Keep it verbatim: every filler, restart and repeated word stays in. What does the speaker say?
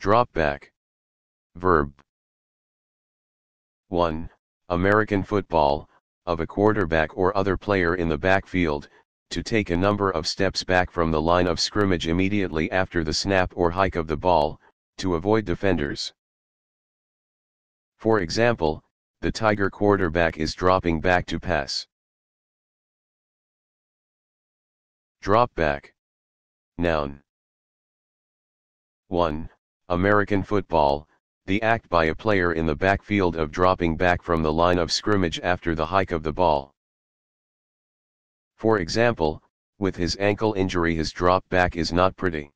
Drop back. Verb. one. American football, of a quarterback or other player in the backfield, to take a number of steps back from the line of scrimmage immediately after the snap or hike of the ball, to avoid defenders. For example, the Tiger quarterback is dropping back to pass. Drop back. Noun. one. American football, the act by a player in the backfield of dropping back from the line of scrimmage after the hike of the ball. For example, with his ankle injury, his drop back is not pretty.